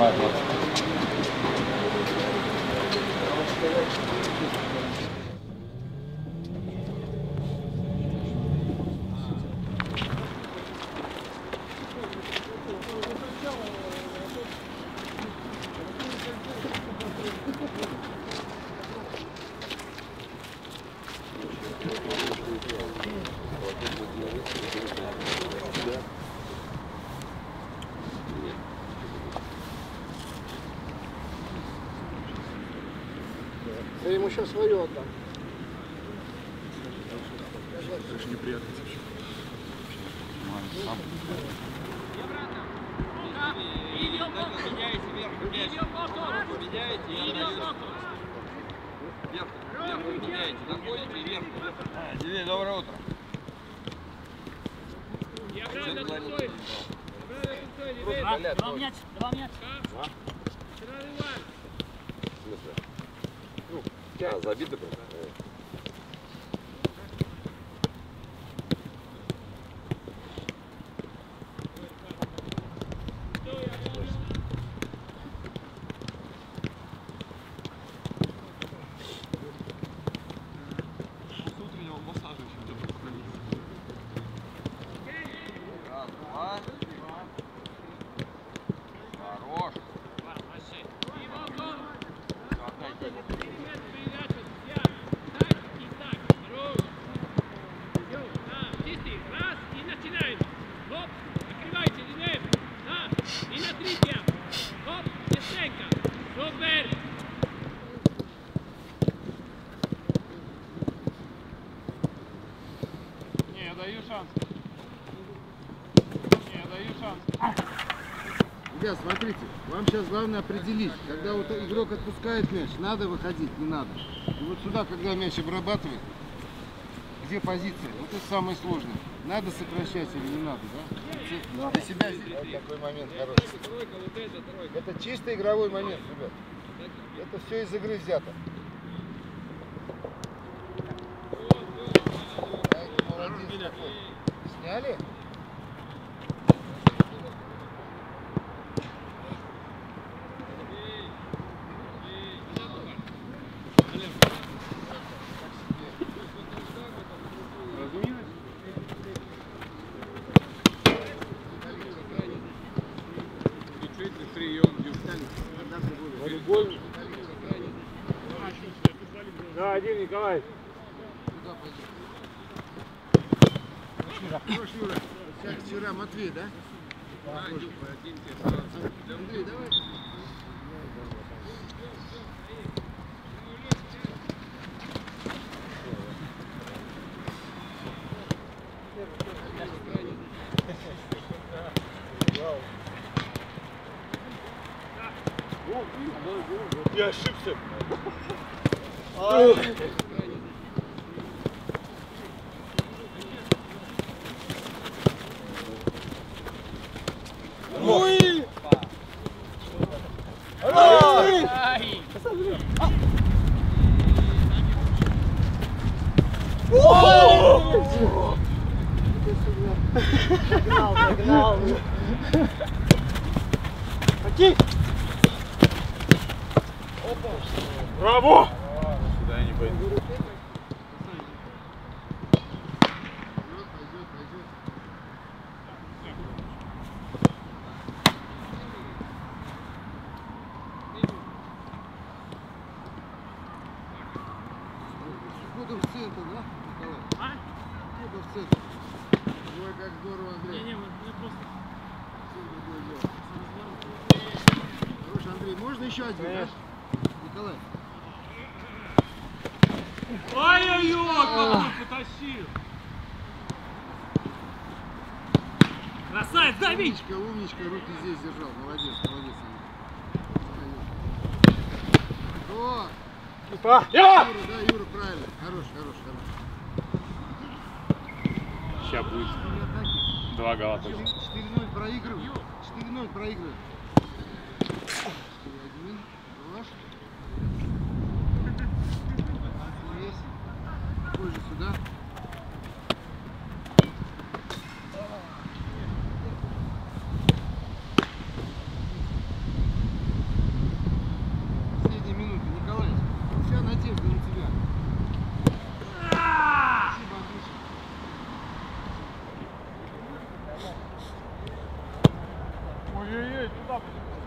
снимать. Я ему сейчас свою отдам. Это же неприятно. Вверх, доброе утро. А, забиты были? Смотрите, вам сейчас главное определить, когда вот игрок отпускает мяч, надо выходить, не надо. И вот сюда, когда мяч обрабатывает, где позиция, вот это самое сложное. Надо сокращать или не надо, да? Для себя здесь такой момент хороший. Это чисто игровой момент, ребят. Это все из игры взято. Сняли? Да, один, Николай. Куда пойдем? Шура. Как вчера, Матвей, да? Андрей, давай. Я ошибся. Браво! Сюда я не пойду. Буду в центр, да? А? Буду в центр. Ой, как здорово, Андрей. Не, мы просто... Хорош, Андрей, можно еще один? Конечно. Николай. Ай-яй-яй, как он потащил! Красавец, дави! Умничка, умничка, руки здесь держал. Молодец, молодец. О! Юра, да, Юра, правильно. Хорош, хорош, хорош. Сейчас будет. Два гола точно. 4-0 проигрываем. 4-0 проигрываем. Сюда. Ой-ой-ой, туда.